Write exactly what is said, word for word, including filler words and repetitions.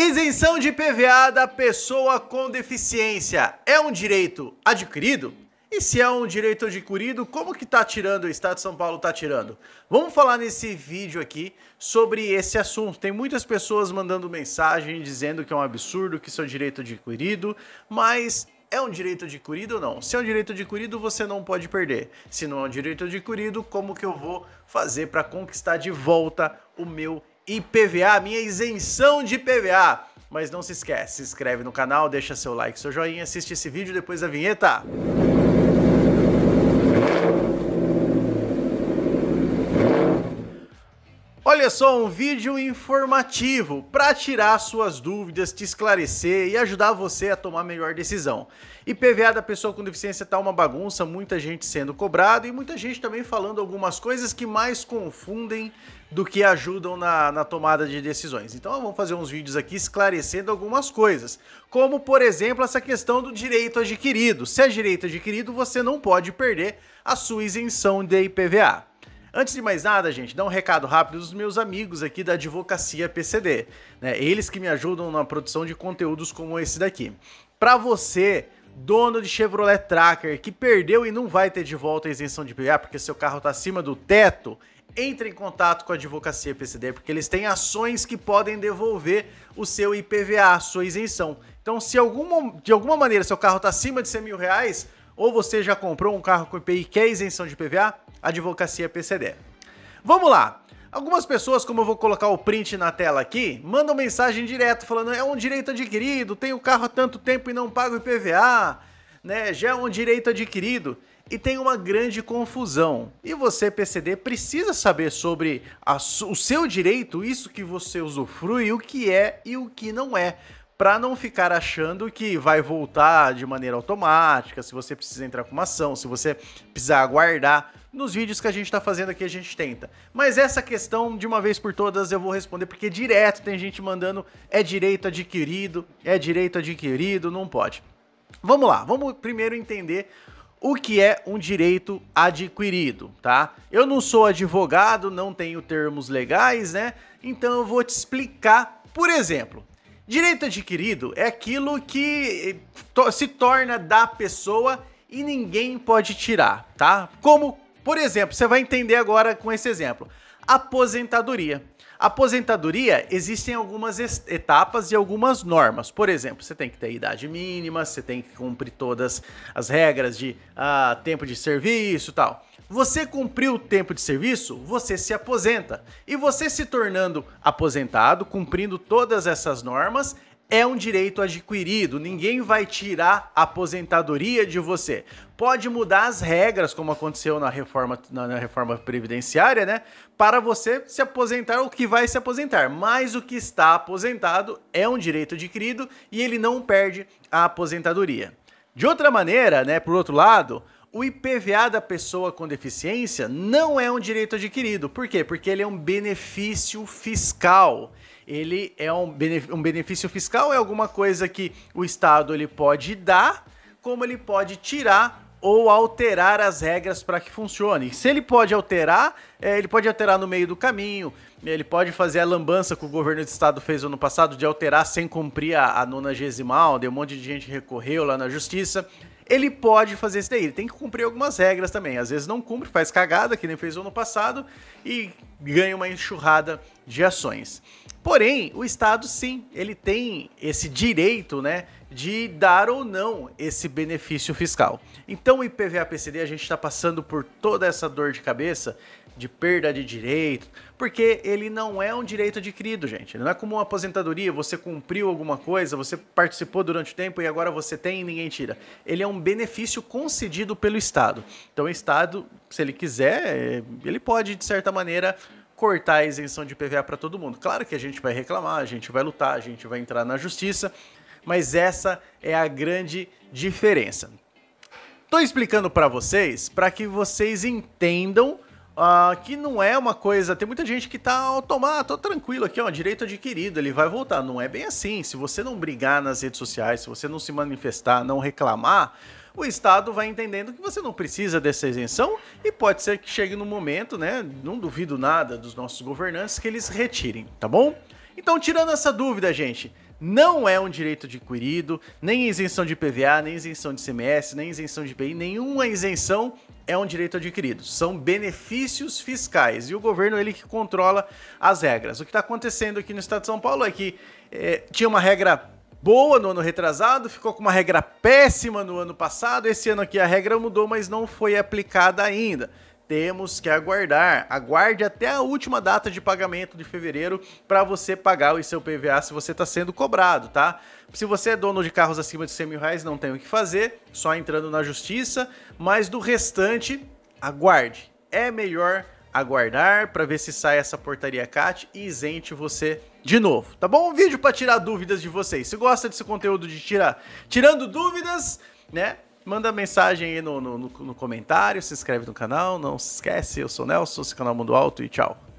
Isenção de I P V A da pessoa com deficiência é um direito adquirido? E se é um direito adquirido, como que tá tirando, o Estado de São Paulo tá tirando? Vamos falar nesse vídeo aqui sobre esse assunto. Tem muitas pessoas mandando mensagem dizendo que é um absurdo, que isso é um direito adquirido, mas é um direito adquirido ou não? Se é um direito adquirido, você não pode perder. Se não é um direito adquirido, como que eu vou fazer para conquistar de volta o meu I P V A, minha isenção de I P V A? Mas não se esquece, se inscreve no canal, deixa seu like, seu joinha, assiste esse vídeo depois da vinheta. Olha só, um vídeo informativo para tirar suas dúvidas, te esclarecer e ajudar você a tomar melhor decisão. I P V A da pessoa com deficiência tá uma bagunça, muita gente sendo cobrado e muita gente também falando algumas coisas que mais confundem do que ajudam na, na tomada de decisões. Então vamos fazer uns vídeos aqui esclarecendo algumas coisas, como por exemplo essa questão do direito adquirido. Se é direito adquirido, você não pode perder a sua isenção de I P V A. Antes de mais nada, gente, dá um recado rápido dos meus amigos aqui da Advocacia P C D, né? Eles que me ajudam na produção de conteúdos como esse daqui. Para você, dono de Chevrolet Tracker, que perdeu e não vai ter de volta a isenção de I P V A porque seu carro está acima do teto, entre em contato com a Advocacia P C D, porque eles têm ações que podem devolver o seu I P V A, a sua isenção. Então, se alguma, de alguma maneira seu carro está acima de cem mil reais, ou você já comprou um carro com I P I que é isenção de I P V A, Advocacia P C D. Vamos lá! Algumas pessoas, como eu vou colocar o print na tela aqui, mandam mensagem direto falando é um direito adquirido, tenho o carro há tanto tempo e não pago I P V A, né? Já é um direito adquirido. E tem uma grande confusão. E você, P C D, precisa saber sobre a, o seu direito, isso que você usufrui, o que é e o que não é, para não ficar achando que vai voltar de maneira automática, se você precisa entrar com uma ação, se você precisar aguardar. Nos vídeos que a gente está fazendo aqui a gente tenta. Mas essa questão, de uma vez por todas, eu vou responder, porque direto tem gente mandando é direito adquirido, é direito adquirido, não pode. Vamos lá, vamos primeiro entender o que é um direito adquirido, tá? Eu não sou advogado, não tenho termos legais, né? Então eu vou te explicar, por exemplo. Direito adquirido é aquilo que se torna da pessoa e ninguém pode tirar, tá? Como, por exemplo, você vai entender agora com esse exemplo, aposentadoria. Aposentadoria, existem algumas etapas e algumas normas. Por exemplo, você tem que ter idade mínima, você tem que cumprir todas as regras de ah, tempo de serviço e tal. Você cumpriu o tempo de serviço, você se aposenta. E você se tornando aposentado, cumprindo todas essas normas, é um direito adquirido. Ninguém vai tirar a aposentadoria de você. Pode mudar as regras, como aconteceu na reforma, na reforma previdenciária, né? Para você se aposentar o que vai se aposentar. Mas o que está aposentado é um direito adquirido e ele não perde a aposentadoria. De outra maneira, né? Por outro lado, o I P V A da pessoa com deficiência não é um direito adquirido. Por quê? Porque ele é um benefício fiscal. Ele é um benefício fiscal, é alguma coisa que o Estado ele pode dar, como ele pode tirar ou alterar as regras para que funcione. Se ele pode alterar, ele pode alterar no meio do caminho, ele pode fazer a lambança que o governo do estado fez ano passado de alterar sem cumprir a, a nonagesimal, deu um monte de gente recorreu lá na justiça. Ele pode fazer isso daí, ele tem que cumprir algumas regras também. Às vezes não cumpre, faz cagada, que nem fez ano passado, e ganha uma enxurrada de ações. Porém, o Estado sim, ele tem esse direito, né, de dar ou não esse benefício fiscal. Então o I P V A P C D, a gente está passando por toda essa dor de cabeça, de perda de direito, porque ele não é um direito adquirido, gente. Não é como uma aposentadoria, você cumpriu alguma coisa, você participou durante o tempo e agora você tem e ninguém tira. Ele é um benefício concedido pelo Estado. Então o Estado, se ele quiser, ele pode, de certa maneira, cortar a isenção de I P V A para todo mundo. Claro que a gente vai reclamar, a gente vai lutar, a gente vai entrar na justiça, mas essa é a grande diferença. Tô explicando para vocês, para que vocês entendam Uh, que não é uma coisa, tem muita gente que tá automático, tô tranquilo aqui, ó, direito adquirido, ele vai voltar, não é bem assim. Se você não brigar nas redes sociais, se você não se manifestar, não reclamar, o Estado vai entendendo que você não precisa dessa isenção e pode ser que chegue no momento, né, não duvido nada dos nossos governantes, que eles retirem, tá bom? Então, tirando essa dúvida, gente, não é um direito adquirido, nem isenção de I P V A, nem isenção de I C M S, nem isenção de I P I, nenhuma isenção é um direito adquirido. São benefícios fiscais e o governo ele que controla as regras. O que está acontecendo aqui no estado de São Paulo é que é, tinha uma regra boa no ano retrasado, ficou com uma regra péssima no ano passado, esse ano aqui a regra mudou, mas não foi aplicada ainda. Temos que aguardar, aguarde até a última data de pagamento de fevereiro para você pagar o seu I P V A se você está sendo cobrado, tá? Se você é dono de carros acima de cem mil reais, não tem o que fazer, só entrando na justiça, mas do restante, aguarde. É melhor aguardar para ver se sai essa portaria C A T e isente você de novo, tá bom? Um vídeo para tirar dúvidas de vocês. Se gosta desse conteúdo de tirar, tirando dúvidas, né? Manda mensagem aí no, no, no comentário, se inscreve no canal, não se esquece, eu sou o Nelson, esse canal Mundo Auto e tchau.